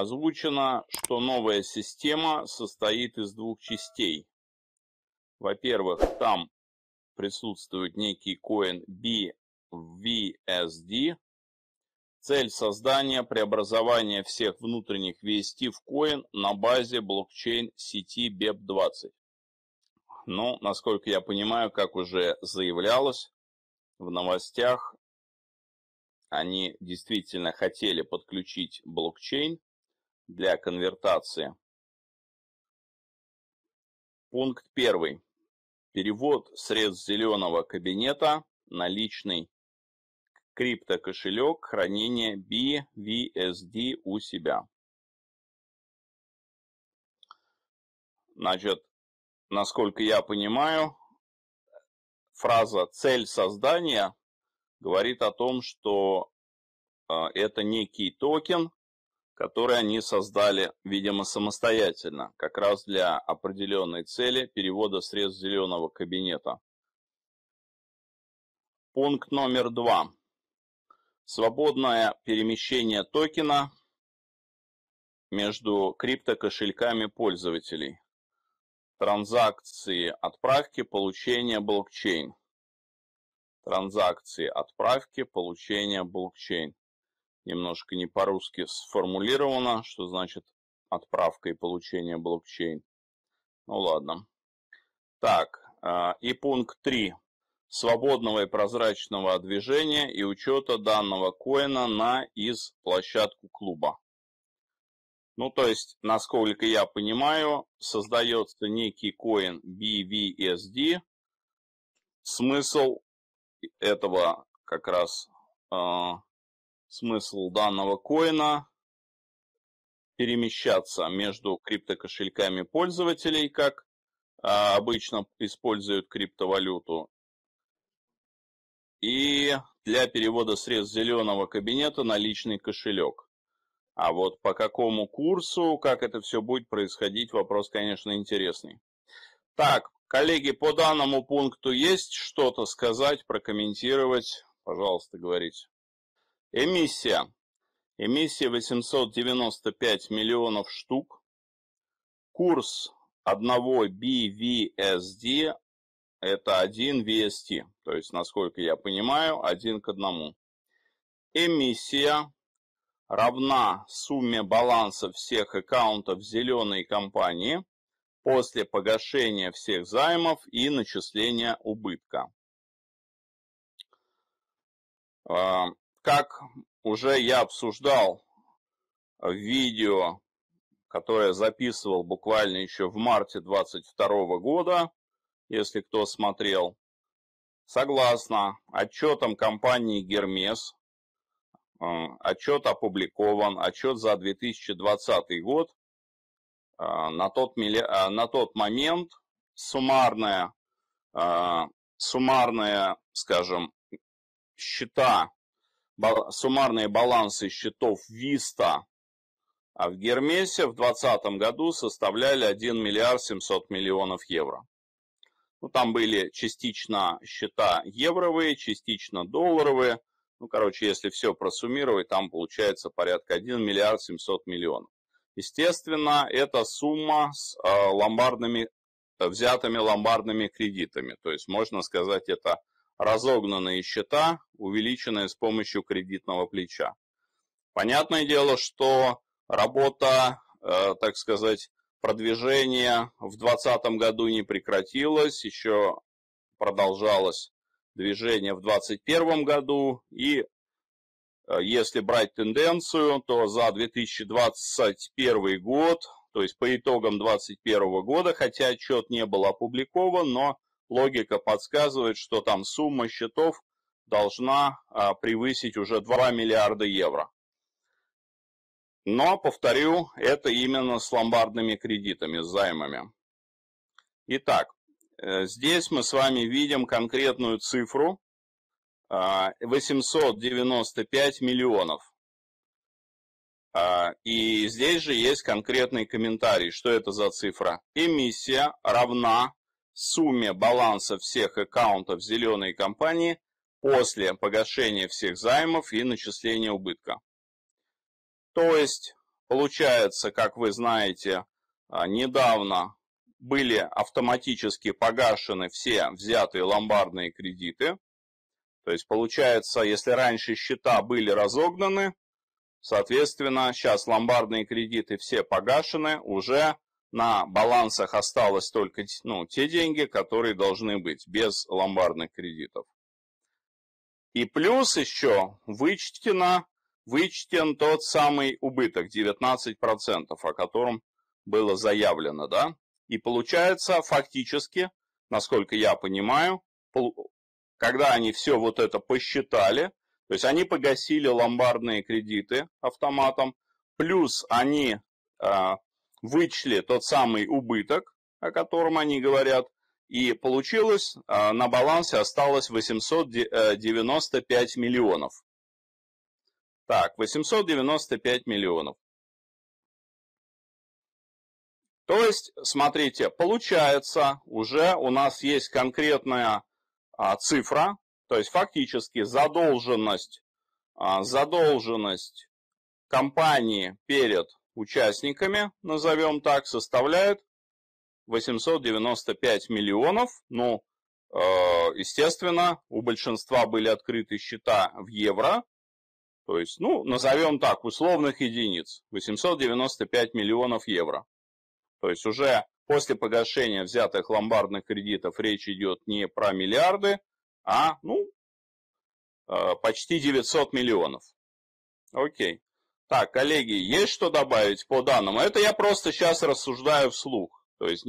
Озвучено, что новая система состоит из двух частей. Во-первых, там присутствует некий коин BVSD. Цель создания преобразования всех внутренних VST в коин на базе блокчейн-сети BEP20. Но, насколько я понимаю, как уже заявлялось в новостях, они действительно хотели подключить блокчейн для конвертации. Пункт 1. Перевод средств зеленого кабинета на личный криптокошелек хранения BVSD у себя. Значит, насколько я понимаю, фраза «цель создания» говорит о том, что это некий токен, который они создали, видимо, самостоятельно, как раз для определенной цели перевода средств зеленого кабинета. Пункт номер 2. Свободное перемещение токена между криптокошельками пользователей. Транзакции отправки, получения блокчейн. Транзакции отправки, получения блокчейн. Немножко не по-русски сформулировано, что значит отправка и получение блокчейн. Ну ладно. Так, и пункт 3. Свободного и прозрачного движения и учета данного коина на из-площадку клуба. Ну, то есть, насколько я понимаю, создается некий коин BVSD. Смысл этого как раз... смысл данного коина перемещаться между криптокошельками пользователей, как обычно используют криптовалюту, и для перевода средств зеленого кабинета на личный кошелек. А вот по какому курсу, как это все будет происходить, вопрос, конечно, интересный. Так, коллеги, по данному пункту есть что-то сказать, прокомментировать? Пожалуйста, говорите. Эмиссия. Эмиссия 895 миллионов штук. Курс одного BVSD это 1 VST. То есть, насколько я понимаю, 1 к 1. Эмиссия равна сумме баланса всех аккаунтов зеленой компании после погашения всех займов и начисления убытка. Как уже я обсуждал в видео, которое записывал буквально еще в марте 2022 года, если кто смотрел, согласно отчетам компании Hermes, отчет опубликован, отчет за 2020 год, на тот момент суммарные, скажем, суммарные балансы счетов Vista в Гермесе в 2020 году составляли 1 миллиард 700 миллионов евро. Ну, там были частично счета евровые, частично долларовые. Ну, короче, если все просуммировать, там получается порядка 1 миллиард 700 миллионов. Естественно, это сумма с взятыми ломбардными кредитами. То есть, можно сказать, это... разогнанные счета, увеличенные с помощью кредитного плеча. Понятное дело, что работа, так сказать, продвижение в 2020 году не прекратилось, еще продолжалось движение в 2021 году, и если брать тенденцию, то за 2021 год, то есть по итогам 2021 года, хотя отчет не был опубликован, но логика подсказывает, что там сумма счетов должна превысить уже 2 миллиарда евро. Но, повторю, это именно с ломбардными кредитами, с займами. Итак, здесь мы с вами видим конкретную цифру 895 миллионов. И здесь же есть конкретный комментарий, что это за цифра. Эмиссия равна сумме баланса всех аккаунтов зеленой компании после погашения всех займов и начисления убытка. То есть Получается, как вы знаете, недавно были автоматически погашены все взятые ломбардные кредиты. То есть, получается, если раньше счета были разогнаны, соответственно, сейчас ломбардные кредиты все погашены, уже на балансах осталось только те деньги, которые должны быть без ломбардных кредитов. И плюс еще вычтен тот самый убыток 19%, о котором было заявлено, да? И получается фактически, насколько я понимаю, когда они все вот это посчитали, то есть они погасили ломбардные кредиты автоматом, плюс они вычли тот самый убыток, о котором они говорят, и получилось, на балансе осталось 895 миллионов. Так, 895 миллионов. То есть, смотрите, получается, уже у нас есть конкретная цифра, то есть фактически задолженность компании перед участниками, назовем так, составляет 895 миллионов. Ну, естественно, у большинства были открыты счета в евро, то есть, ну, назовем так, условных единиц, 895 миллионов евро. То есть уже после погашения взятых ломбардных кредитов речь идет не про миллиарды, а, почти 900 миллионов. Окей. Так, коллеги, есть что добавить по данному? Это я просто сейчас рассуждаю вслух. То есть,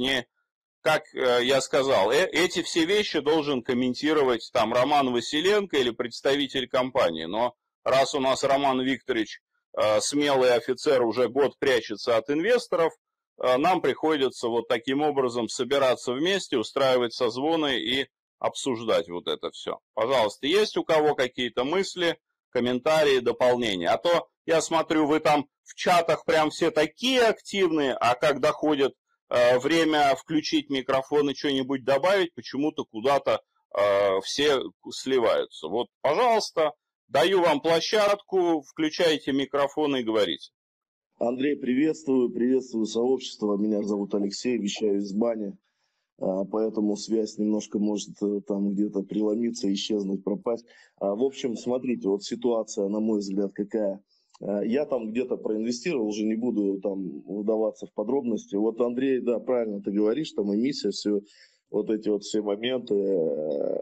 как я сказал, эти все вещи должен комментировать там Роман Василенко или представитель компании. Но раз у нас Роман Викторович, смелый офицер, уже год прячется от инвесторов, нам приходится вот таким образом собираться вместе, устраивать созвоны и обсуждать вот это все. Пожалуйста, есть у кого какие-то мысли, комментарии, дополнения? А то я смотрю, вы там в чатах прям все такие активные, а как доходит время включить микрофон и что-нибудь добавить, почему-то куда-то все сливаются. Вот, пожалуйста, даю вам площадку, включайте микрофон и говорите. Андрей, приветствую сообщество. Меня зовут Алексей, вещаю из бани, поэтому связь немножко может там где-то преломиться, исчезнуть, пропасть. В общем, смотрите, вот ситуация, на мой взгляд, какая. Я там где-то проинвестировал, уже не буду там вдаваться в подробности. Вот, Андрей, да, правильно ты говоришь, там эмиссия, все, вот эти вот все моменты,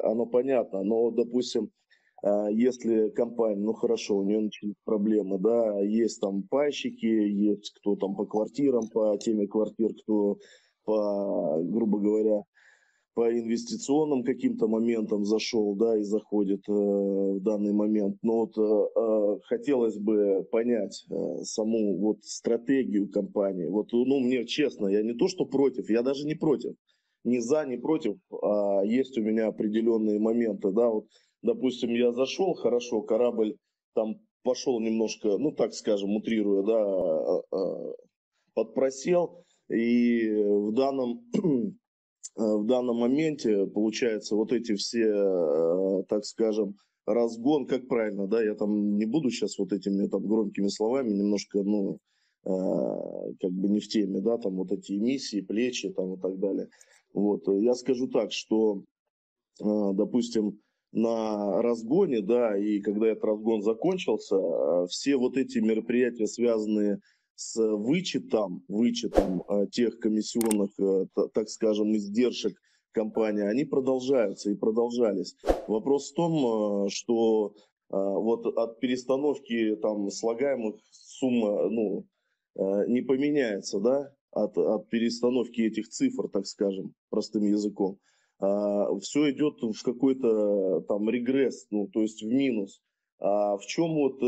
оно понятно, но, допустим, если компания, ну хорошо, у нее начались проблемы, да, есть там пайщики, есть кто там по квартирам, по теме квартир, кто по, грубо говоря, по инвестиционным каким-то моментам зашел, да, и заходит в данный момент. Но вот хотелось бы понять саму вот стратегию компании. Вот, ну, мне честно, я не то что против, я даже не против, ни за, ни против, а есть у меня определенные моменты, да, вот. Допустим, я зашел, хорошо, корабль там пошел немножко, ну так скажем, утрируя, да, подпросел. И в данном моменте, получается, вот эти все, так скажем, разгон, как правильно, да, я там не буду сейчас вот этими там громкими словами немножко, ну, как бы не в теме, да, там вот эти эмиссии, плечи там и так далее. Вот, я скажу так, что, допустим, на разгоне, да, и когда этот разгон закончился, все вот эти мероприятия, связанные с вычетом тех комиссионных, так скажем, издержек компании, они продолжаются и продолжались. Вопрос в том, что вот от перестановки там слагаемых сумма, ну, не поменяется, да, от перестановки этих цифр, так скажем, простым языком. Все идет в какой-то там регресс, ну, то есть в минус. А в чем вот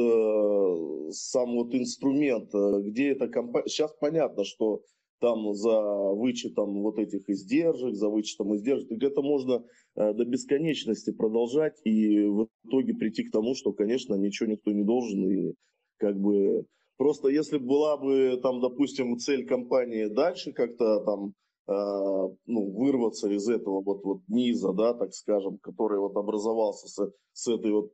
сам вот инструмент, где эта компания... Сейчас понятно, что там за вычетом вот этих издержек, так это можно до бесконечности продолжать и в итоге прийти к тому, что, конечно, ничего никто не должен. И как бы просто если была бы там, допустим, цель компании дальше как-то там, ну, вырваться из этого вот низа, да, так скажем, который вот образовался с этой вот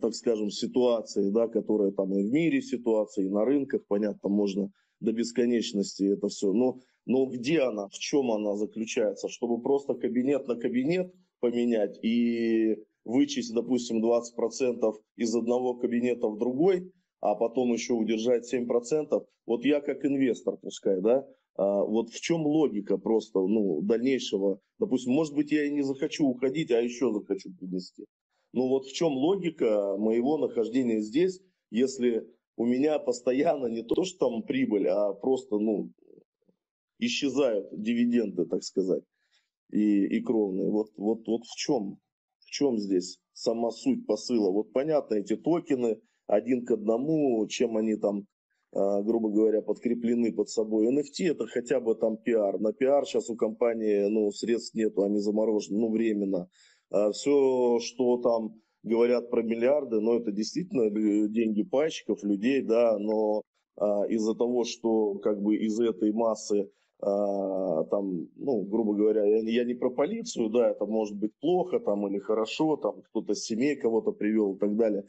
так скажем, ситуации, да, которые там и в мире ситуации, и на рынках, понятно, можно до бесконечности это все. Но где она, в чем она заключается? Чтобы просто кабинет на кабинет поменять и вычесть, допустим, 20% из одного кабинета в другой, а потом еще удержать 7%. Вот я как инвестор, пускай, да, вот в чем логика просто, ну, дальнейшего, допустим, может быть, я и не захочу уходить, а еще захочу принести. Ну вот в чем логика моего нахождения здесь, если у меня постоянно не то, что там прибыль, а просто, ну, исчезают дивиденды, так сказать, и кровные. Вот в чем здесь сама суть посыла? Вот понятно, эти токены один к одному, чем они там, грубо говоря, подкреплены под собой. NFT это хотя бы там пиар. На пиар сейчас у компании, ну, средств нету, они заморожены, ну, временно. Все, что там говорят про миллиарды, но это действительно деньги пайщиков, людей, да, но из-за того, что как бы из этой массы, там, ну, грубо говоря, я не про полицию, да, это может быть плохо там или хорошо, там кто-то с семей кого-то привел и так далее,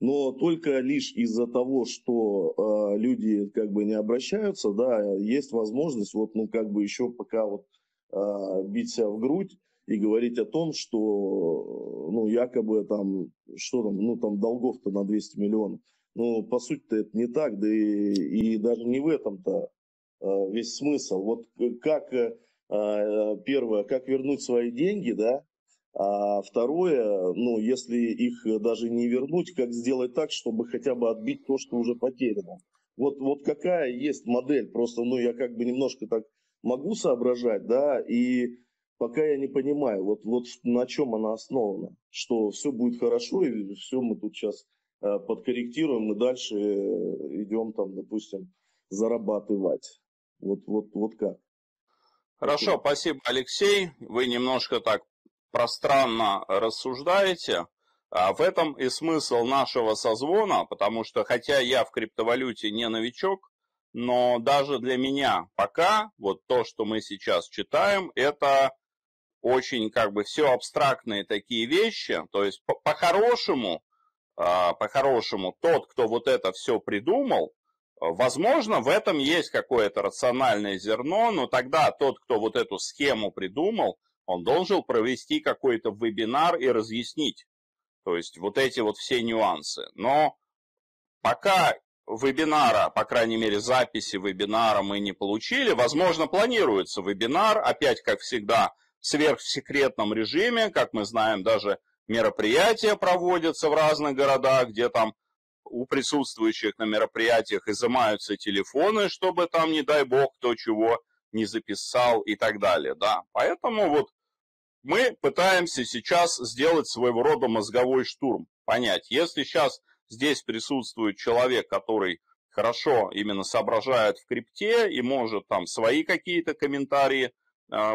но только лишь из-за того, что люди как бы не обращаются, да, есть возможность вот, ну, как бы еще пока вот бить себя в грудь и говорить о том, что, ну, якобы там, что там, ну, там долгов-то на 200 миллионов. Ну, по сути-то это не так, да и даже не в этом-то весь смысл. Вот как, первое, как вернуть свои деньги, да, а второе, ну, если их даже не вернуть, как сделать так, чтобы хотя бы отбить то, что уже потеряно. Вот какая есть модель, просто, ну, я как бы немножко так могу соображать, да, и пока я не понимаю, вот на чем она основана, что все будет хорошо, и все мы тут сейчас подкорректируем и дальше идем там, допустим, зарабатывать. Вот как. Хорошо, спасибо, Алексей. Вы немножко так пространно рассуждаете. В этом и смысл нашего созвона, потому что, хотя я в криптовалюте не новичок, но даже для меня пока вот то, что мы сейчас читаем, это очень как бы все абстрактные такие вещи. То есть по-хорошему, тот, кто вот это все придумал, возможно, в этом есть какое-то рациональное зерно, но тогда тот, кто вот эту схему придумал, он должен провести какой-то вебинар и разъяснить, то есть вот эти вот все нюансы. Но пока вебинара, по крайней мере, записи вебинара мы не получили, возможно, планируется вебинар, опять, как всегда, в сверхсекретном режиме, как мы знаем, даже мероприятия проводятся в разных городах, где там у присутствующих на мероприятиях изымаются телефоны, чтобы там, не дай бог, кто чего не записал и так далее. Да. Поэтому вот мы пытаемся сейчас сделать своего рода мозговой штурм, понять, если сейчас здесь присутствует человек, который хорошо именно соображает в крипте и может там свои какие-то комментарии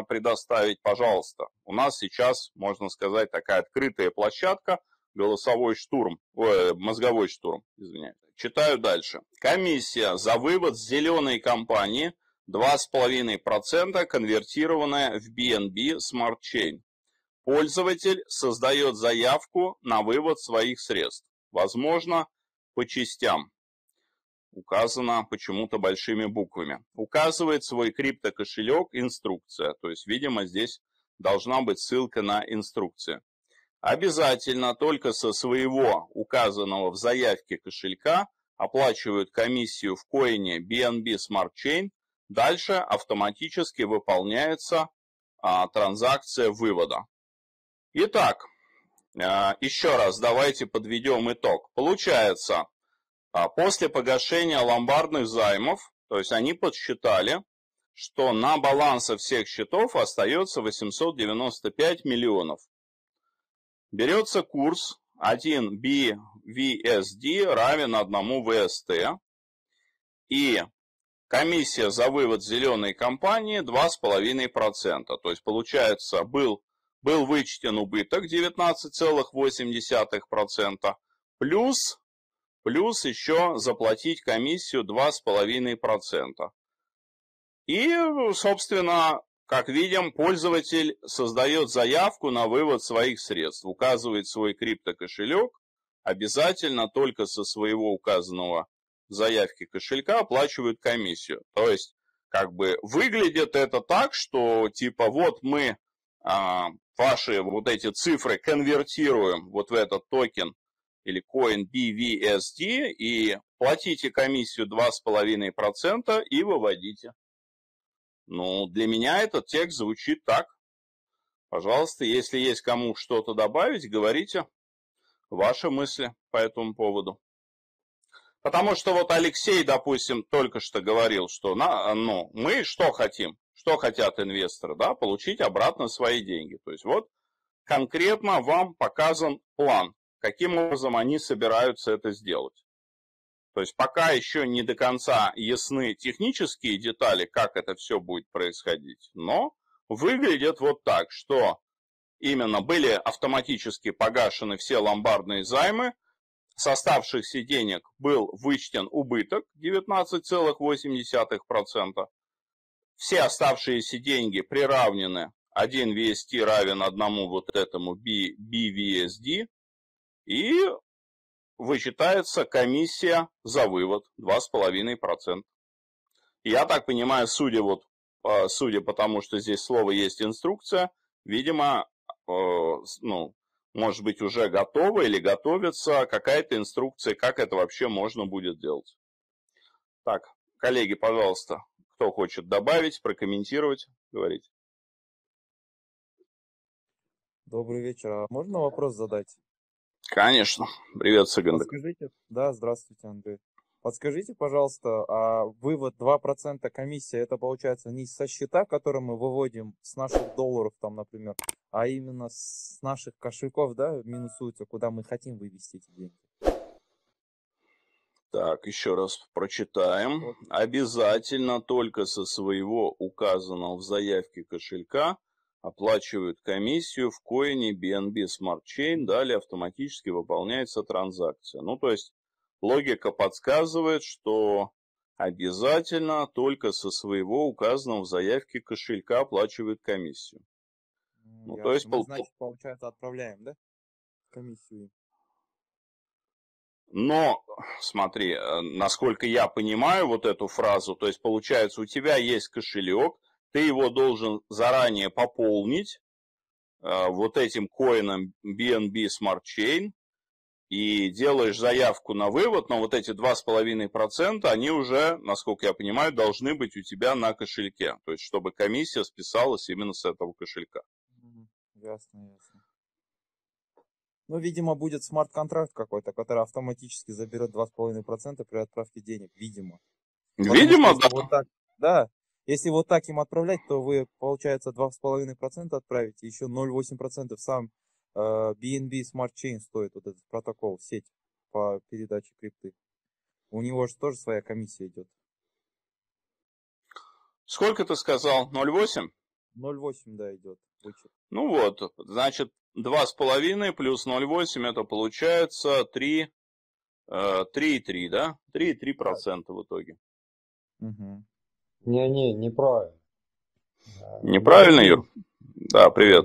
предоставить, пожалуйста. У нас сейчас, можно сказать, такая открытая площадка, голосовой штурм, мозговой штурм, извиняюсь. Читаю дальше. Комиссия за вывод с зеленой компании 2,5% конвертированная в BNB Smart Chain. Пользователь создает заявку на вывод своих средств. Возможно, по частям. Указано почему-то большими буквами. Указывает свой криптокошелек инструкция. То есть, видимо, здесь должна быть ссылка на инструкцию. Обязательно только со своего указанного в заявке кошелька оплачивают комиссию в коине BNB Smart Chain. Дальше автоматически выполняется транзакция вывода. Итак, еще раз давайте подведем итог. Получается, после погашения ломбардных займов, то есть они подсчитали, что на балансе всех счетов остается 895 миллионов. Берется курс 1 BVSD равен 1 VST. И комиссия за вывод зеленой компании 2,5%. То есть получается, был вычтен убыток 19,8%, плюс еще заплатить комиссию 2,5%. И, собственно, как видим, пользователь создает заявку на вывод своих средств, указывает свой криптокошелек, обязательно только со своего указанного в заявке кошелька оплачивают комиссию. То есть, как бы выглядит это так, что типа вот мы ваши вот эти цифры конвертируем вот в этот токен или коин BVSD и платите комиссию 2,5% и выводите. Ну, для меня этот текст звучит так. Пожалуйста, если есть кому что-то добавить, говорите ваши мысли по этому поводу. Потому что вот Алексей, допустим, только что говорил, что мы что хотим, что хотят инвесторы, да, получить обратно свои деньги. То есть вот конкретно вам показан план, каким образом они собираются это сделать. То есть пока еще не до конца ясны технические детали, как это все будет происходить, но выглядит вот так, что именно были автоматически погашены все ломбардные займы, с оставшихся денег был вычтен убыток 19,8%, все оставшиеся деньги приравнены, 1 VST равен одному вот этому BVSD, и вычитается комиссия за вывод 2,5%. Я так понимаю, судя по тому, что здесь слово есть инструкция, видимо, может быть, уже готова или готовится какая-то инструкция, как это вообще можно будет делать. Так, коллеги, пожалуйста, кто хочет добавить, прокомментировать, говорить. Добрый вечер. А можно вопрос задать? Конечно. Привет, Сагандык. Подскажите, да, здравствуйте, Андрей. Подскажите, пожалуйста, а вывод 2% комиссия, это получается не со счета, который мы выводим с наших долларов, там, например, а именно с наших кошельков, да, минусуется, куда мы хотим вывести эти деньги? Так, еще раз прочитаем. Вот. Обязательно только со своего указанного в заявке кошелька оплачивают комиссию в коине BNB Smart Chain, далее автоматически выполняется транзакция. Ну, то есть логика подсказывает, что обязательно только со своего указанного в заявке кошелька оплачивают комиссию. Ну, то есть значит, получается, отправляем, да, комиссию. Но, смотри, насколько я понимаю вот эту фразу, то есть получается, у тебя есть кошелек, ты его должен заранее пополнить вот этим коином BNB Smart Chain и делаешь заявку на вывод, но вот эти 2,5% они уже, насколько я понимаю, должны быть у тебя на кошельке, то есть чтобы комиссия списалась именно с этого кошелька. Ясно, ясно. Ну, видимо, будет смарт-контракт какой-то, который автоматически заберет 2,5% при отправке денег, видимо. Видимо, да. Вот так, да. Если вот так им отправлять, то вы, получается, 2,5% отправите, еще 0,8% сам BNB Smart Chain стоит, вот этот протокол, сеть по передаче крипты. У него же тоже своя комиссия идет. Сколько ты сказал? 0,8? 0,8, да, идет. Ну вот, значит, 2,5 плюс 0,8, это получается 3,3, да? 3,3% в итоге. Угу. Не, неправильно. Неправильно, Юр? Да, привет.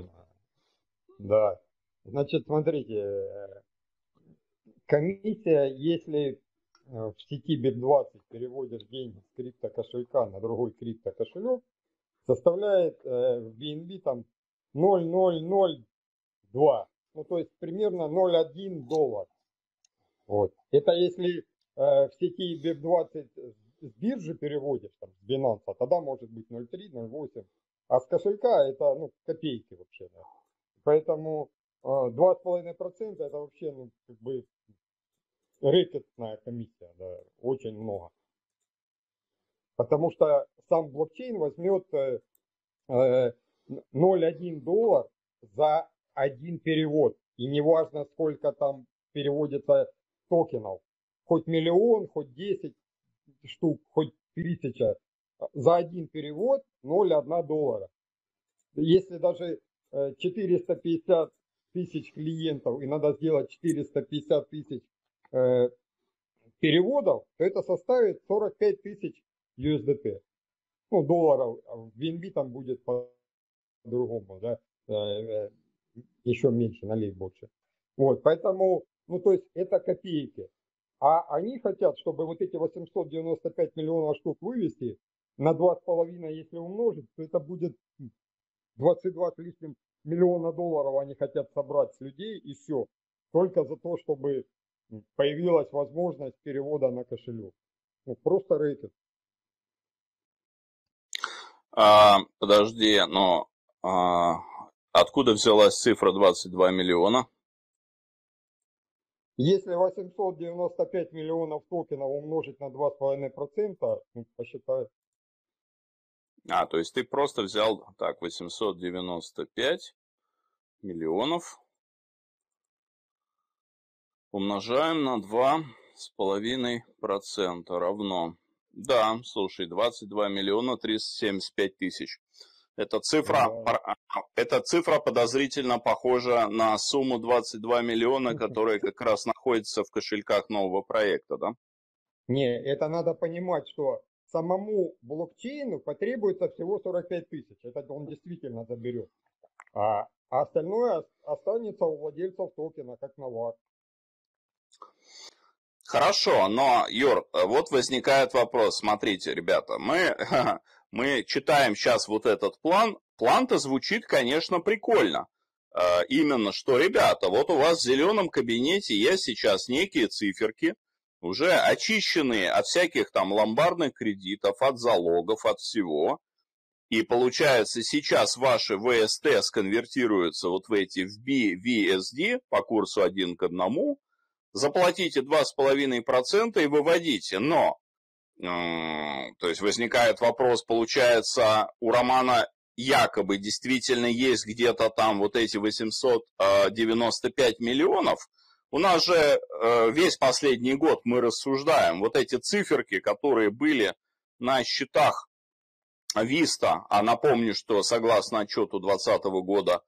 Да. Значит, смотрите, комиссия, если в сети BEP20 переводишь деньги с криптокошелька на другой криптокошелек, составляет в BNB там 0,002, ну то есть примерно 0,1 доллар. Вот. Это если в сети BEP20 с биржи переводишь, там, с Binance, тогда может быть 0,3, 0,8, а с кошелька это копейки вообще. Да. Поэтому 2,5% это вообще как бы рэкетная комиссия, да, очень много. Потому что сам блокчейн возьмет 0,1 доллар за один перевод. И неважно, сколько там переводится токенов. Хоть миллион, хоть 10 штук, хоть 1000. За один перевод 0,1 доллара. Если даже 450 тысяч клиентов и надо сделать 450 тысяч переводов, то это составит 45 тысяч USDT. Ну, долларов. В BNB там будет по-другому, да, еще меньше, налей больше. Вот, поэтому Ну, то есть это копейки. А они хотят, чтобы вот эти 895 миллионов штук вывести на 2,5, если умножить, то это будет 22 с лишним миллиона долларов они хотят собрать с людей и все. Только за то, чтобы появилась возможность перевода на кошелек. Ну, просто рейтинг. Подожди, но откуда взялась цифра 22 миллиона? Если 895 миллионов токенов умножить на 2,5%, посчитай. А, то есть ты просто взял, так, 895 миллионов умножаем на 2,5% равно. Да, слушай, 22 миллиона 375 тысяч. Эта цифра, эта цифра подозрительно похожа на сумму 22 миллиона, которая как раз находится в кошельках нового проекта, да? Не, это надо понимать, что самому блокчейну потребуется всего 45 тысяч. Это он действительно заберет. А остальное останется у владельцев токена, как навар. Хорошо, но, Юр, вот возникает вопрос. Смотрите, ребята, мы читаем сейчас вот этот план. План-то звучит, конечно, прикольно. Именно что, ребята, вот у вас в зеленом кабинете есть сейчас некие циферки, уже очищенные от всяких там ломбардных кредитов, от залогов, от всего. И получается, сейчас ваши ВСТ сконвертируются вот в эти в BVSD по курсу 1:1. Заплатите 2,5% и выводите. Но, то есть возникает вопрос, получается, у Романа якобы действительно есть где-то там вот эти 895 миллионов. У нас же весь последний год мы рассуждаем. Вот эти циферки, которые были на счетах Vista, а напомню, что согласно отчету 2020 года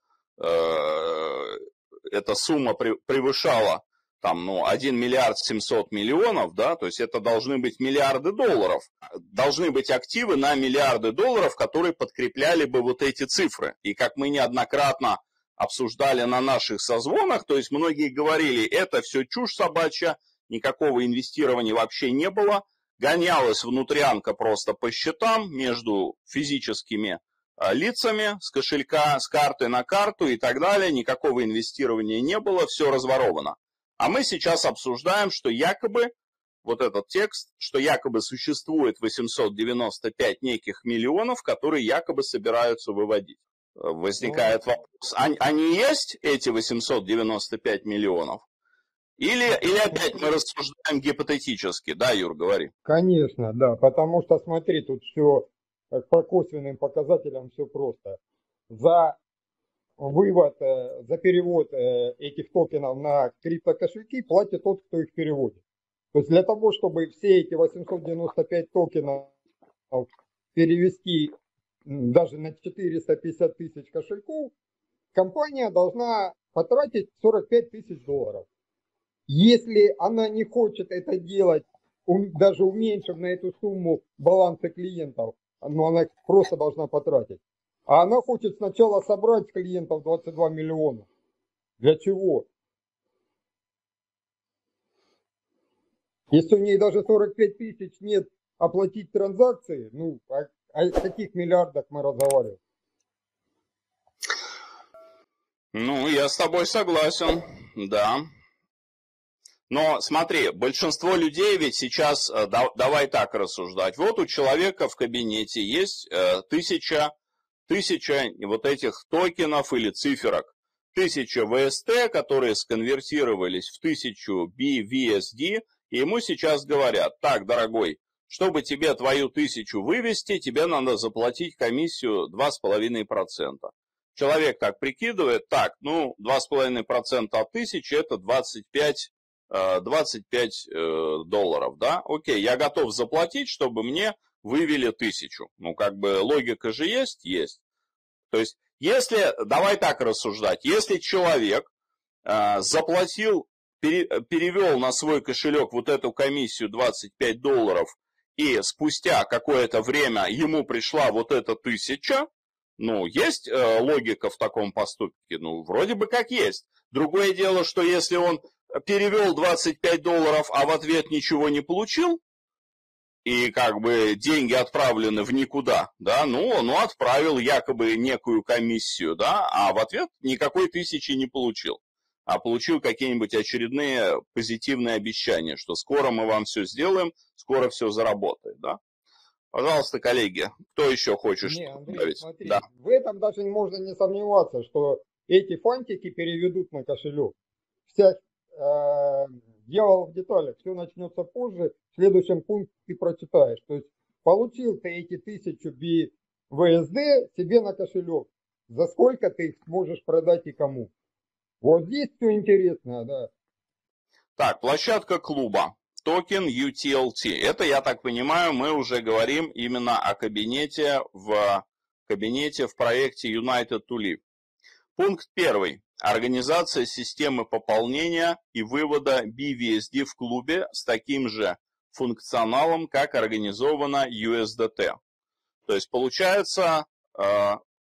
эта сумма превышала там, ну, 1 миллиард 700 миллионов, да, то есть это должны быть миллиарды долларов, должны быть активы на миллиарды долларов, которые подкрепляли бы вот эти цифры. И как мы неоднократно обсуждали на наших созвонах, то есть многие говорили, это все чушь собачья, никакого инвестирования вообще не было, гонялась внутрянка просто по счетам между физическими лицами, с кошелька, с карты на карту и так далее, никакого инвестирования не было, все разворовано. А мы сейчас обсуждаем, что якобы, вот этот текст, что якобы существует 895 неких миллионов, которые якобы собираются выводить. Возникает вопрос, они есть, эти 895 миллионов? Или опять мы рассуждаем гипотетически, да, Юр, говори? Конечно, да, потому что, смотри, тут все по косвенным показателям все просто. За вывод, за перевод этих токенов на криптокошельки платит тот, кто их переводит. То есть для того, чтобы все эти 895 токенов перевести даже на 450 тысяч кошельков, компания должна потратить 45 тысяч долларов. Если она не хочет это делать, даже уменьшив на эту сумму балансы клиентов, но она просто должна потратить. А она хочет сначала собрать с клиентов 22 миллиона. Для чего? Если у нее даже 45 тысяч нет оплатить транзакции, ну, о каких миллиардах мы разговариваем? Ну, я с тобой согласен, да. Но смотри, большинство людей ведь сейчас, давай так рассуждать. Вот у человека в кабинете есть 1000 вот этих токенов или циферок, 1000 ВСТ, которые сконвертировались в 1000 BVSD, и ему сейчас говорят, так, дорогой, чтобы тебе твою 1000 вывести, тебе надо заплатить комиссию 2,5%. Человек так прикидывает, так, ну, 2,5% от 1000 это 25 долларов, да, окей, я готов заплатить, чтобы мне вывели 1000. Ну, как бы логика же есть? Есть. То есть, если, давай так рассуждать, если человек заплатил, перевел на свой кошелек вот эту комиссию 25 долларов, и спустя какое-то время ему пришла вот эта 1000, ну, есть логика в таком поступке? Ну, вроде бы как есть. Другое дело, что если он перевел $25, а в ответ ничего не получил, и как бы деньги отправлены в никуда, да, ну, он отправил якобы некую комиссию, да, а в ответ никакой тысячи не получил, а получил какие-нибудь очередные позитивные обещания, что скоро мы вам все сделаем, скоро все заработает, да. Пожалуйста, коллеги, кто еще хочет добавить? Смотри, да. В этом даже можно не сомневаться, что эти фантики переведут на кошелек. Вся дьявол в деталях, все начнется позже, в следующем пункте ты прочитаешь. То есть получил ты эти 1000 BVSD себе на кошелек. За сколько ты их сможешь продать и кому? Вот здесь все интересно, да. Так, площадка клуба. Токен UTLT. Это, я так понимаю, мы уже говорим именно о кабинете в проекте United to Live. Пункт первый. Организация системы пополнения и вывода BVSD в клубе с таким же функционалом, как организовано USDT. То есть, получается,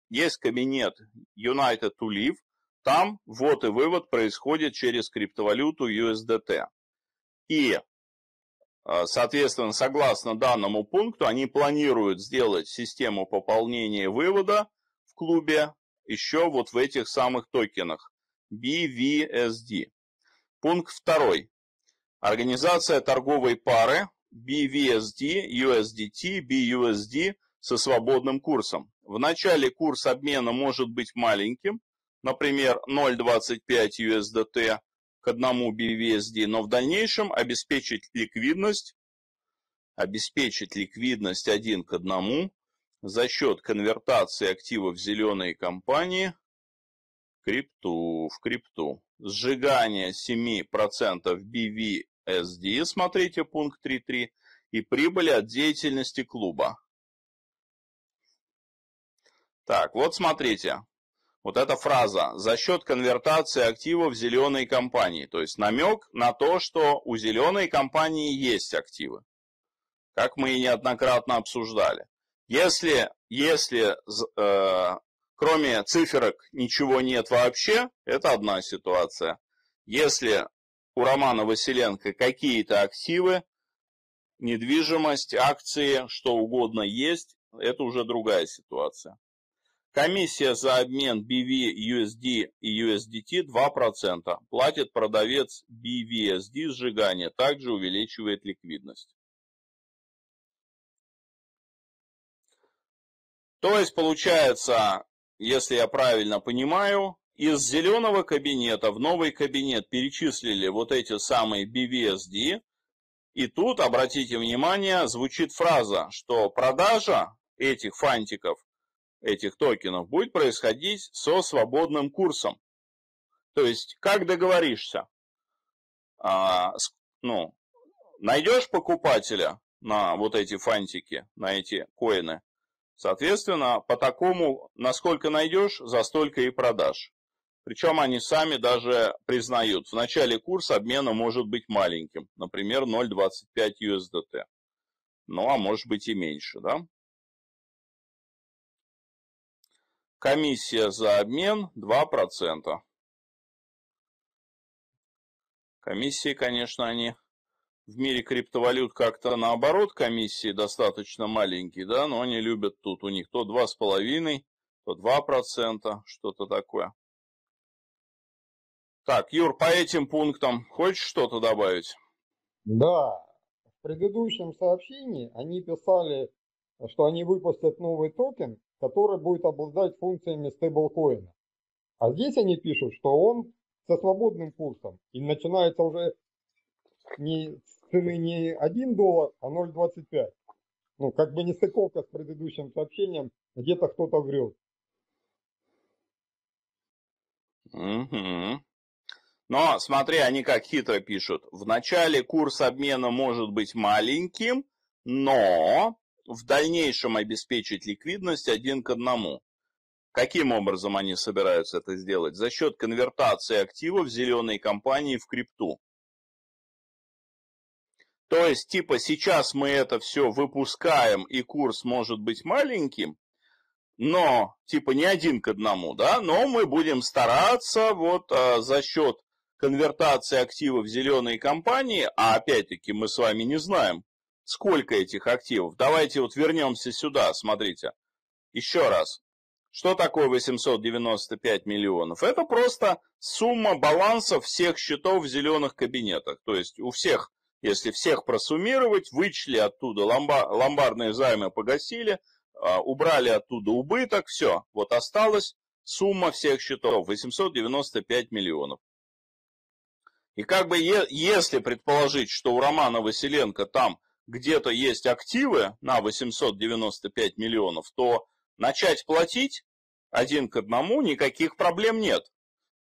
есть кабинет United to Live, там ввод и вывод происходит через криптовалюту USDT. И соответственно, согласно данному пункту, они планируют сделать систему пополнения и вывода в клубе еще вот в этих самых токенах BVSD. Пункт второй. Организация торговой пары BVSD, USDT, BUSD со свободным курсом. В начале курс обмена может быть маленьким, например, 0.25 USDT к одному BVSD, но в дальнейшем обеспечить ликвидность 1 к 1 за счет конвертации активов зеленой компании в крипту. Сжигание 7% BVSD, смотрите пункт 3.3, и прибыли от деятельности клуба. Так, вот смотрите. Вот эта фраза «за счет конвертации активов зеленой компании». То есть намек на то, что у зеленой компании есть активы. Как мы и неоднократно обсуждали. Если кроме циферок ничего нет вообще, это одна ситуация. Если у Романа Василенко какие-то активы, недвижимость, акции, что угодно есть, это уже другая ситуация. Комиссия за обмен BVUSD и USDT 2%. Платит продавец BVSD сжигание. Также увеличивает ликвидность. То есть получается, если я правильно понимаю, из зеленого кабинета в новый кабинет перечислили вот эти самые BVSD. И тут, обратите внимание, звучит фраза, что продажа этих фантиков, этих токенов будет происходить со свободным курсом. То есть, как договоришься? Найдешь покупателя на вот эти фантики, на эти коины, соответственно, по такому, насколько найдешь, за столько и продашь. Причем они сами даже признают, в начале курс обмена может быть маленьким, например, 0.25 USDT. Ну, а может быть и меньше, да? Комиссия за обмен 2%. Комиссии, конечно, они в мире криптовалют как-то наоборот, комиссии достаточно маленькие, да, но они любят тут, у них то 2,5, то 2%, что-то такое. Так, Юр, по этим пунктам хочешь что-то добавить? Да, в предыдущем сообщении они писали, что они выпустят новый токен, который будет обладать функциями стейблкоина. А здесь они пишут, что он со свободным курсом. И начинается уже с цены не $1, а 0.25. Ну, как бы не стыковка с предыдущим сообщением, где-то кто-то врет. Угу. Но смотри, они как хитро пишут. В начале курс обмена может быть маленьким, но в дальнейшем обеспечить ликвидность 1 к 1. Каким образом они собираются это сделать? За счет конвертации активов зеленой компании в крипту. То есть, типа, сейчас мы это все выпускаем, и курс может быть маленьким, но, типа, не 1 к 1, да, но мы будем стараться вот за счет конвертации активов зеленой компании, а опять-таки мы с вами не знаем, сколько этих активов. Давайте вот вернемся сюда, смотрите. Еще раз. Что такое 895 миллионов? Это просто сумма балансов всех счетов в зеленых кабинетах. То есть у всех, если всех просуммировать, вычли оттуда ломбардные займы, погасили, убрали оттуда убыток, все. Вот осталась сумма всех счетов 895 миллионов. И как бы если предположить, что у Романа Василенко там где-то есть активы на 895 миллионов, то начать платить один к одному, никаких проблем нет.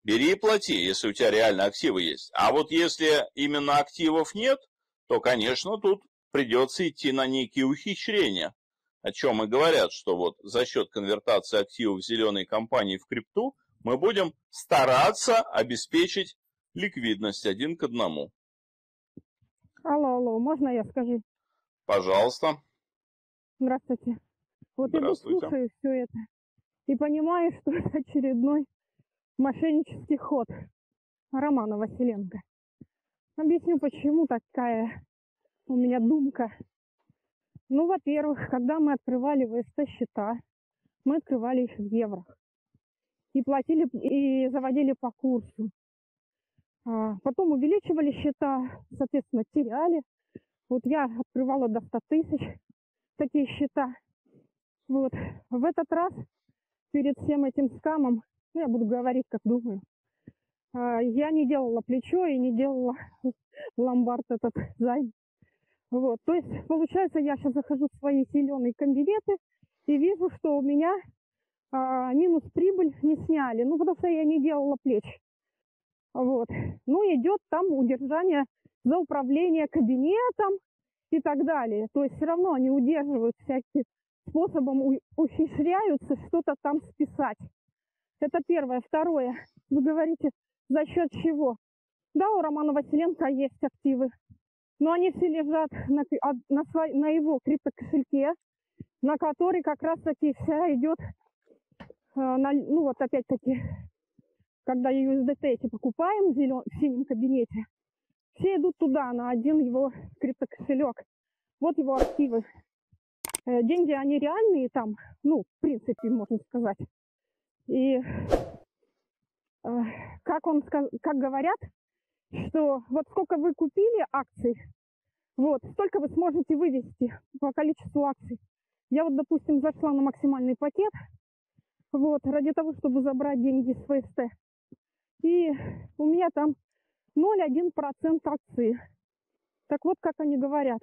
Бери и плати, если у тебя реально активы есть. А вот если именно активов нет, то, конечно, тут придется идти на некие ухищрения. О чем и говорят, что вот за счет конвертации активов зеленой компании в крипту мы будем стараться обеспечить ликвидность один к одному. Алло, алло, можно я скажу? Пожалуйста. Здравствуйте. Вот я слушаю все это и понимаю, что это очередной мошеннический ход Романа Василенко. Объясню, почему такая у меня думка. Ну, во-первых, когда мы открывали ВСТ счета, мы открывали их в еврох. И платили, и заводили по курсу. Потом увеличивали счета, соответственно, теряли. Вот я открывала до 100 тысяч такие счета. Вот, в этот раз, перед всем этим скамом, я буду говорить, как думаю, я не делала плечо и не делала ломбард этот займ. Вот, то есть, получается, я сейчас захожу в свои зеленые кабинеты и вижу, что у меня минус прибыль не сняли, ну, потому что я не делала плеч. Вот, ну, идет там удержание за управление кабинетом и так далее. То есть, все равно они удерживают всякие... способом ухищряются что-то там списать. Это первое. Второе. Вы говорите, за счет чего? Да, у Романа Василенко есть активы, но они все лежат на его криптокошельке, на который как раз-таки вся идет, ну вот опять-таки, когда USDT эти покупаем в синем кабинете, все идут туда, на один его криптокошелек. Вот его активы. Деньги, они реальные там, ну, в принципе, можно сказать. И как говорят, что вот сколько вы купили акций, вот, столько вы сможете вывести по количеству акций. Я вот, допустим, зашла на максимальный пакет, вот, ради того, чтобы забрать деньги с ВСТ. И у меня там 0,1% акции. Так вот, как они говорят,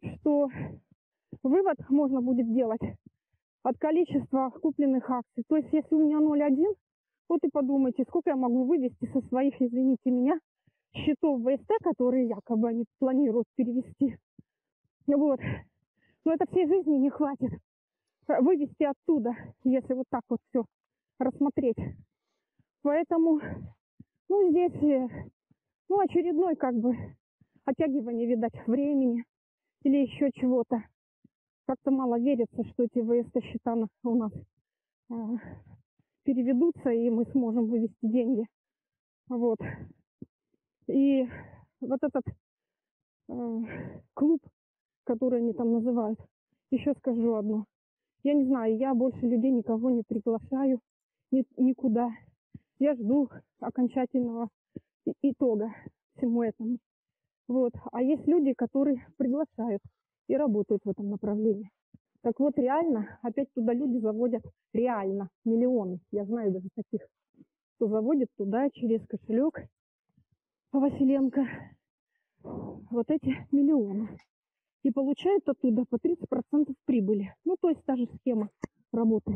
что... вывод можно будет делать от количества купленных акций. То есть, если у меня 0,1, вот и подумайте, сколько я могу вывести со своих, извините меня, счетов ВСТ, которые якобы они планируют перевести. Вот. Но это всей жизни не хватит. Вывести оттуда, если вот так вот все рассмотреть. Поэтому, ну, здесь, ну, очередной, как бы, оттягивание, видать, времени или еще чего-то. Как-то мало верится, что эти ВСТ-счета у нас переведутся, и мы сможем вывести деньги. Вот. И вот этот клуб, который они там называют, еще скажу одно. Я не знаю, я больше людей никого не приглашаю никуда. Я жду окончательного итога всему этому. Вот. А есть люди, которые приглашают и работают в этом направлении. Так вот, реально, опять туда люди заводят реально миллионы. Я знаю даже таких, кто заводит туда через кошелек Василенко вот эти миллионы. И получают оттуда по 30% прибыли. Ну, то есть та же схема работы.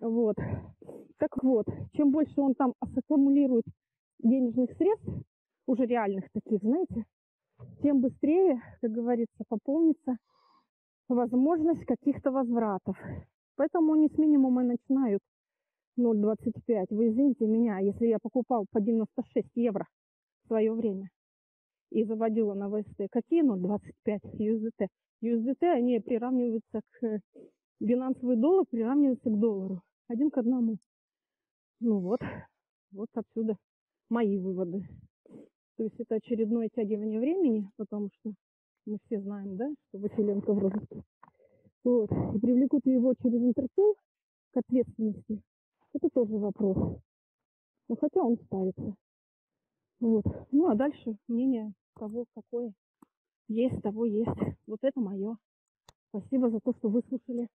Вот. Так вот, чем больше он там аккумулирует денежных средств, уже реальных таких, знаете, тем быстрее, как говорится, пополнится возможность каких-то возвратов. Поэтому они с минимума начинают 0,25. Вы извините меня, если я покупал по 96 евро в свое время и заводила на ВСТ, какие 0,25 USDT? USDT, они приравниваются к... Бинансовый доллар приравнивается к доллару. Один к одному. Ну вот. Вот отсюда мои выводы. То есть это очередное оттягивание времени, потому что мы все знаем, да, что Василенко в розыске. Вот. И привлекут ли его через Интерпол к ответственности, это тоже вопрос. Но хотя он ставится. Вот. Ну а дальше мнение того, какое есть, того есть. Вот это мое. Спасибо за то, что выслушали.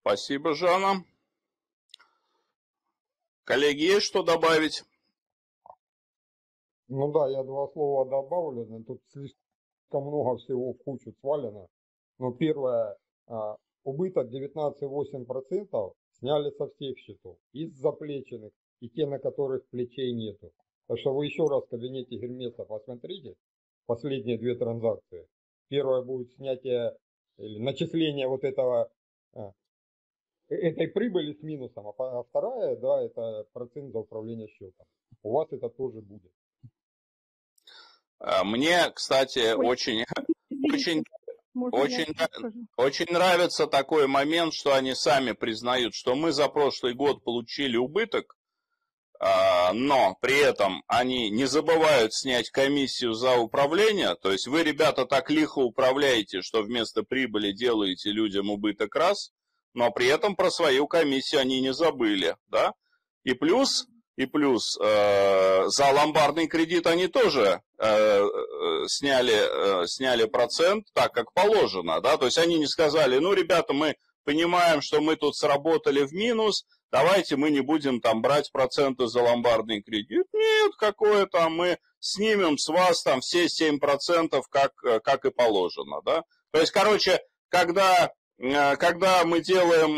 Спасибо, Жанна. Коллеги, есть что добавить? Ну да, я два слова добавлю. Тут слишком много всего в кучу свалено. Но первое, убыток 19,8% сняли со всех счетов. Из заплеченных и те, на которых плечей нету. Так что вы еще раз в кабинете Гермеса посмотрите. Последние две транзакции. Первое будет снятие, или начисление вот этого, этой прибыли с минусом. А вторая, да, это процент за управление счетом. У вас это тоже будет. Мне, кстати, очень нравится такой момент, что они сами признают, что мы за прошлый год получили убыток, но при этом они не забывают снять комиссию за управление. То есть вы, ребята, так лихо управляете, что вместо прибыли делаете людям убыток раз, но при этом про свою комиссию они не забыли, да? И плюс за ломбардный кредит они тоже сняли процент так, как положено, да, то есть они не сказали, ну, ребята, мы понимаем, что мы тут сработали в минус, давайте мы не будем там брать проценты за ломбардный кредит, нет, какое там, мы снимем с вас там все 7%, как и положено, да, то есть, короче, когда мы делаем,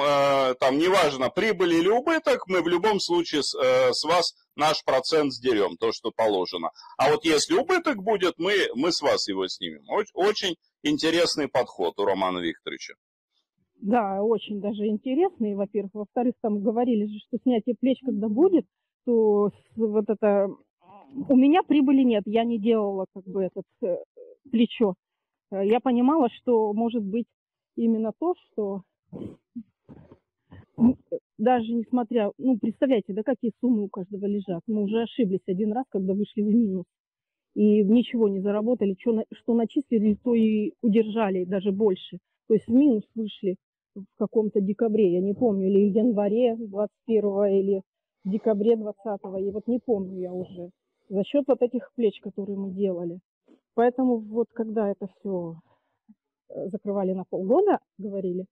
там, неважно, прибыль или убыток, мы в любом случае с вас наш процент сдерем, то, что положено. А вот если убыток будет, мы с вас его снимем. Очень интересный подход у Романа Викторовича. Да, очень даже интересный, во-первых. Во-вторых, там говорили же, что снятие плеч, когда будет, то вот это... У меня прибыли нет, я не делала как бы это плечо. Я понимала, что может быть именно то, что даже несмотря, ну, представляете, да, какие суммы у каждого лежат. Мы уже ошиблись один раз, когда вышли в минус. И ничего не заработали, что начислили, то и удержали, даже больше. То есть в минус вышли в каком-то декабре, я не помню, или в январе 21-го, или в декабре 20-го. И вот не помню я уже. За счет вот этих плеч, которые мы делали. Поэтому вот когда это все... закрывали на полгода, говорили,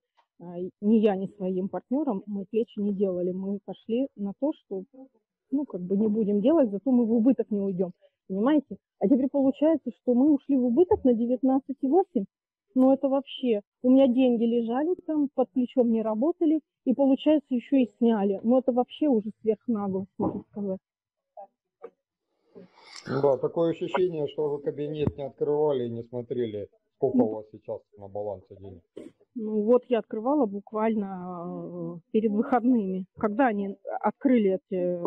ни я, ни своим партнерам мы плечи не делали. Мы пошли на то, что, ну, как бы не будем делать, зато мы в убыток не уйдем. Понимаете? А теперь получается, что мы ушли в убыток на 19,8. Ну, это вообще... У меня деньги лежали там, под плечом не работали, и, получается, еще и сняли. Ну, это вообще уже сверхнаглость, можно сказать. Да, такое ощущение, что вы кабинет не открывали и не смотрели. Сколько у вас сейчас на балансе денег? Ну вот я открывала буквально перед выходными. Когда они открыли эти...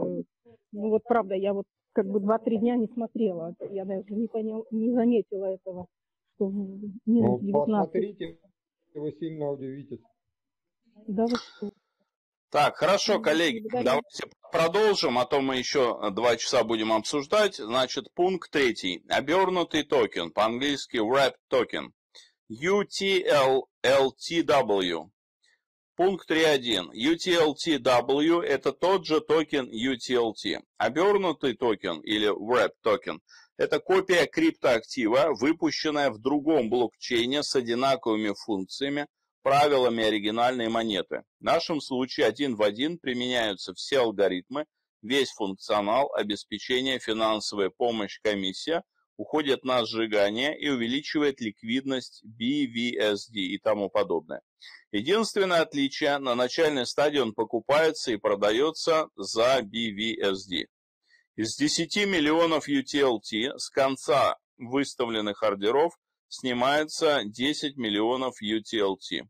Ну вот правда, я вот как бы 2-3 дня не смотрела. Я даже не заметила этого, что минус 19. Посмотрите, вы сильно удивитесь. Да вы что? Так, хорошо, коллеги, давайте продолжим, а то мы еще 2 часа будем обсуждать. Значит, пункт 3. Обернутый токен, по-английски wrapped token, UTLTW. Пункт 3.1. UTLTW – это тот же токен UTLT. Обернутый токен или wrapped токен – это копия криптоактива, выпущенная в другом блокчейне с одинаковыми функциями, правилами оригинальной монеты. В нашем случае один в один применяются все алгоритмы, весь функционал, обеспечение, финансовая помощь, комиссия, уходит на сжигание и увеличивает ликвидность BVSD и тому подобное. Единственное отличие – на начальной стадии он покупается и продается за BVSD. Из 10 миллионов UTLT с конца выставленных ордеров снимается 10 миллионов UTLT.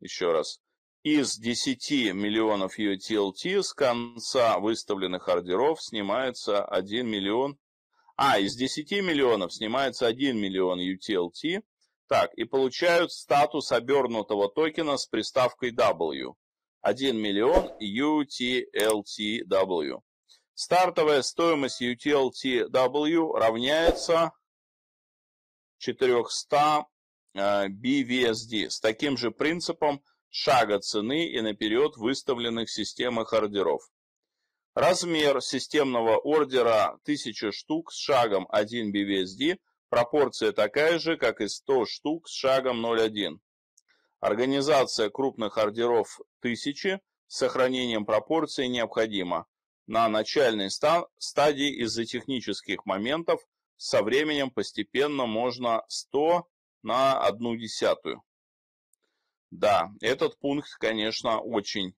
Еще раз. Из 10 миллионов UTLT с конца выставленных ордеров снимается 1 миллион. Из 10 миллионов снимается 1 миллион UTLT. Так, и получают статус обернутого токена с приставкой W. 1 миллион UTLTW. Стартовая стоимость UTLTW равняется 400 BVSD. С таким же принципом шага цены и наперед выставленных в системах ордеров. Размер системного ордера 1000 штук с шагом 1 BVSD. Пропорция такая же, как и 100 штук с шагом 0,1. Организация крупных ордеров 1000 с сохранением пропорции необходима на начальной стадии из-за технических моментов. Со временем постепенно можно 100 на 1/10. Да, этот пункт, конечно, очень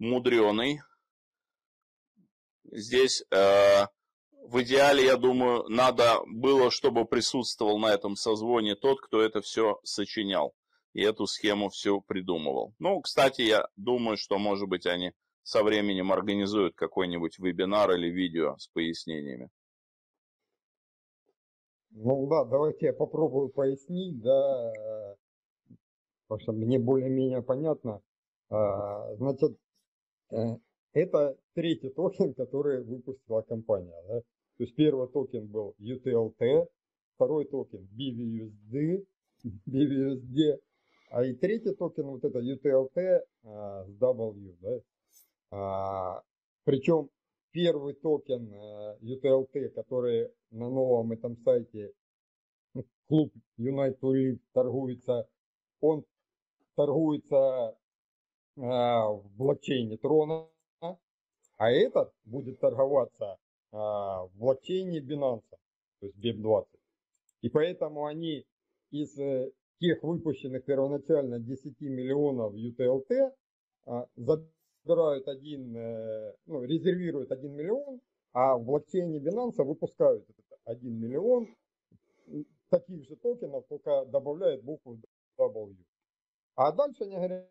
мудреный. Здесь в идеале, я думаю, надо было, чтобы присутствовал на этом созвоне тот, кто это все сочинял и эту схему все придумывал. Ну, кстати, я думаю, что, может быть, они со временем организуют какой-нибудь вебинар или видео с пояснениями. Ну да, давайте я попробую пояснить, да, потому что мне более-менее понятно. Значит, это третий токен, который выпустила компания. Да? То есть первый токен был UTLT, второй токен BVSD, а и третий токен вот это UTLT с W. Да? Причем первый токен UTLT, который на новом этом сайте клуб United to Live торгуется, он торгуется в блокчейне TRON, а этот будет торговаться в блокчейне Binance, то есть BEP20. И поэтому они из тех выпущенных первоначально 10 миллионов UTLT забирают резервируют 1 миллион, а в блокчейне Binance выпускают 1 миллион таких же токенов, только добавляют букву W. А дальше они говорят,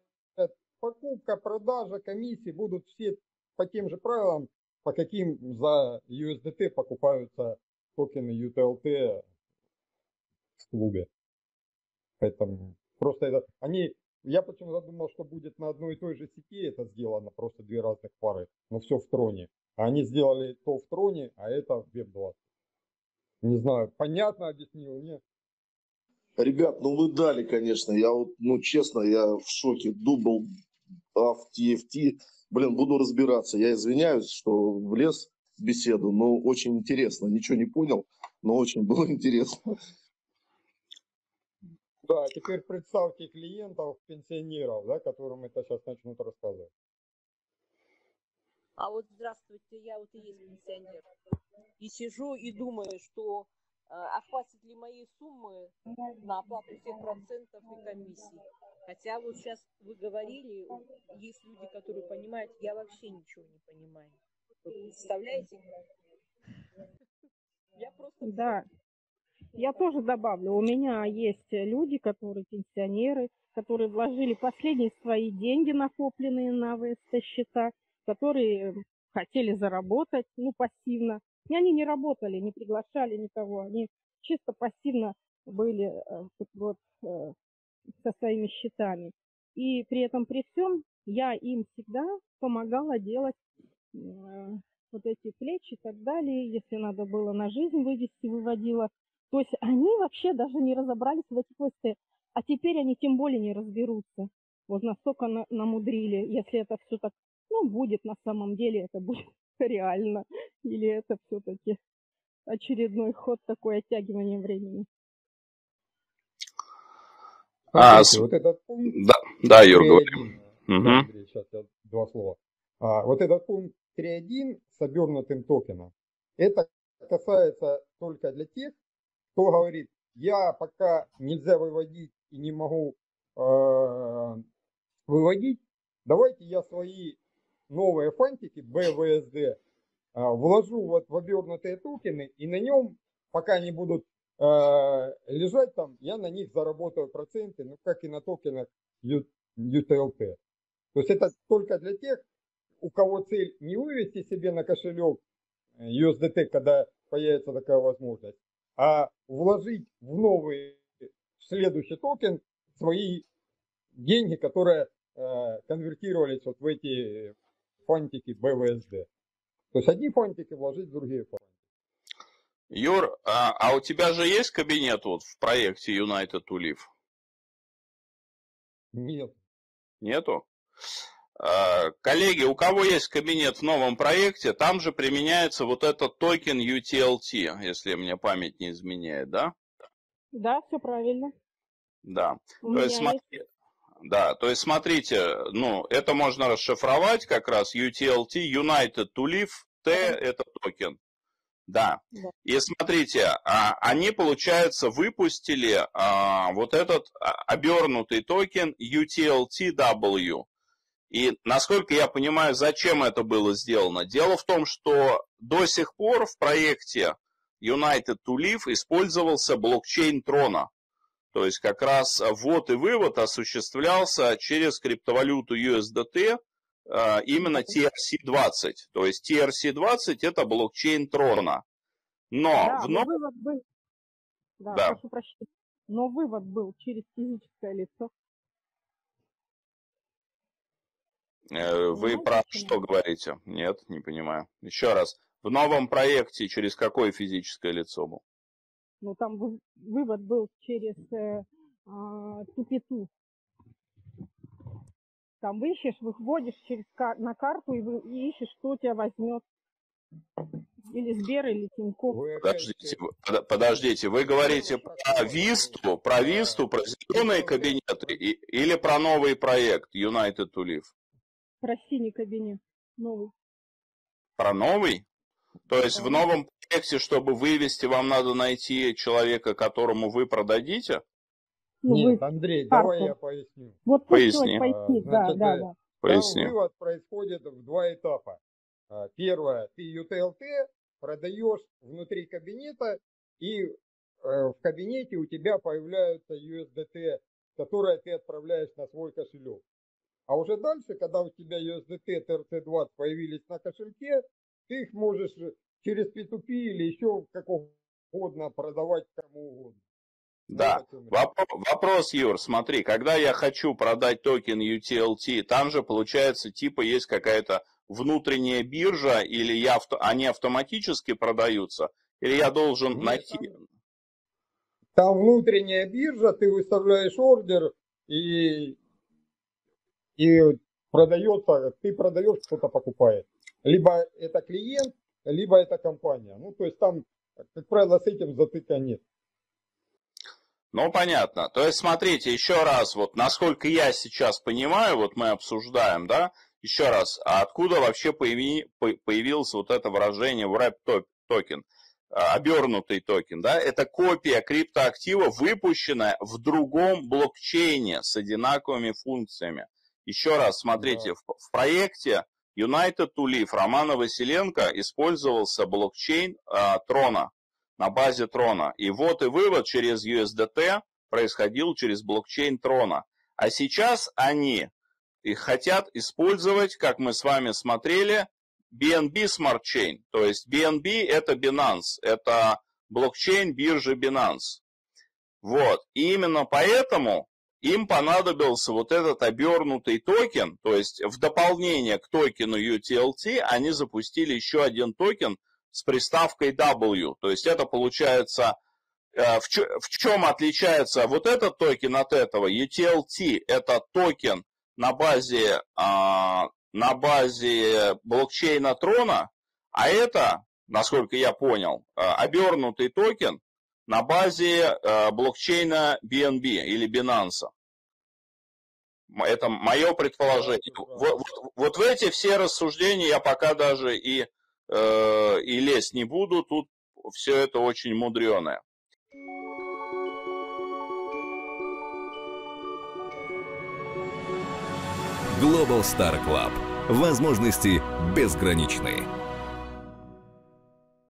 покупка, продажа, комиссии будут все по тем же правилам, по каким за USDT покупаются токены UTLT в клубе. Поэтому просто это... Я почему-то думал, что будет на одной и той же сети это сделано, просто две разных пары, но все в троне. А они сделали то в троне, а это в веб-20. Не знаю, понятно объяснил, нет? Ребят, ну вы дали, конечно. Я вот, ну честно, я в шоке. Дубл, TFT. Блин, буду разбираться. Я извиняюсь, что влез в беседу, но очень интересно. Ничего не понял, но очень было интересно. Да, теперь представьте клиентов, пенсионеров, да, которым это сейчас начнут рассказывать. А вот здравствуйте, я вот и есть пенсионер. И сижу и думаю, что хватит ли моей суммы на оплату всех процентов и комиссий. Хотя вот сейчас вы говорили, есть люди, которые понимают, я вообще ничего не понимаю. Вы представляете? Я просто... Да. Я тоже добавлю, у меня есть люди, которые пенсионеры, которые вложили последние свои деньги, накопленные на ВСТ счета, которые хотели заработать, ну, пассивно. И они не работали, не приглашали никого, они чисто пассивно были вот, со своими счетами. И при этом при всем я им всегда помогала делать вот эти плечи и так далее, если надо было на жизнь вывести, выводила. То есть они вообще даже не разобрались в эти квесты, а теперь они тем более не разберутся. Вот настолько намудрили, если это все так, ну, будет на самом деле, это будет реально. Или это все-таки очередной ход, такое оттягивание времени. Вот этот пункт... Да, Юр, говори. Угу. Сейчас я два слова. Вот этот пункт 3.1 с обернутым токеном, это касается только для тех, кто говорит, я пока нельзя выводить и не могу выводить, давайте я свои новые фантики BVSD вложу вот в обернутые токены и на нем, пока они будут лежать там, я на них заработаю проценты, ну как и на токенах UTLT. То есть это только для тех, у кого цель не вывести себе на кошелек USDT, когда появится такая возможность, а вложить в новый, в следующий токен свои деньги, которые конвертировались вот в эти фантики БВСД. То есть одни фантики вложить в другие фантики. Юр, а у тебя же есть кабинет вот в проекте United to Live? Нет. Нету? Коллеги, у кого есть кабинет в новом проекте, там же применяется вот этот токен UTLT, если мне память не изменяет, да? Да, все правильно. Да. То есть смотрите, ну, это можно расшифровать как раз UTLT, United to Live, T это токен. Да. Да. И смотрите, они, получается, выпустили вот этот обернутый токен UTLTW. И, насколько я понимаю, зачем это было сделано? Дело в том, что до сих пор в проекте United to Live использовался блокчейн Трона. То есть как раз ввод и вывод осуществлялся через криптовалюту USDT, именно TRC-20. То есть TRC-20 это блокчейн Трона. Но вывод был через физическое лицо. Вы про что говорите? Нет, не понимаю. Еще раз. В новом проекте через какое физическое лицо был? Ну, там вывод был через тупицу. Там ищешь, выходишь через на карту и ищешь, что тебя возьмет. Или Сбер, или Тинькофф. Подождите, вы говорите про Висту, про зеленые кабинеты или про новый проект United to Live? Про синий кабинет новый. Про новый? То есть в новом проекте, чтобы вывести, вам надо найти человека, которому вы продадите? Нет, Андрей, давай я поясню. Вот поясни. Поясни. Вывод происходит в два этапа. Первое, ты UTLT продаешь внутри кабинета, и в кабинете у тебя появляются USDT, которые ты отправляешь на свой кошелек. А уже дальше, когда у тебя USDT, TRC-20 появились на кошельке, ты их можешь через P2P или еще как угодно продавать кому угодно. Да. Вопрос, Юр, смотри, когда я хочу продать токен UTLT, там же получается типа есть какая-то внутренняя биржа, или они автоматически продаются, или я должен найти... Там внутренняя биржа, ты выставляешь ордер, и продается, ты продаешь, кто-то покупает. Либо это клиент, либо это компания. Ну, то есть там, как правило, с этим затыка нет. Ну, понятно. То есть, смотрите, еще раз, вот насколько я сейчас понимаю, вот мы обсуждаем, да, еще раз, а откуда вообще появилось вот это выражение wrap токен, обернутый токен, да, это копия криптоактива, выпущенная в другом блокчейне с одинаковыми функциями. Еще раз, смотрите, в проекте United to Live Романа Василенко использовался блокчейн Трона. На базе Трона. И вот и вывод через USDT происходил через блокчейн Трона. А сейчас они их хотят использовать, как мы с вами смотрели, BNB Smart Chain. То есть BNB это Binance, это блокчейн биржи Binance. Вот. И именно поэтому им понадобился вот этот обернутый токен, то есть в дополнение к токену UTLT они запустили еще один токен с приставкой W. То есть это получается, в чем отличается вот этот токен от этого? UTLT это токен на базе блокчейна Трона, а это, насколько я понял, обернутый токен на базе блокчейна BNB или Binance. Это мое предположение. Вот в эти все рассуждения я пока даже и лезть не буду, тут все это очень мудреное. Global Star Club. Возможности безграничны.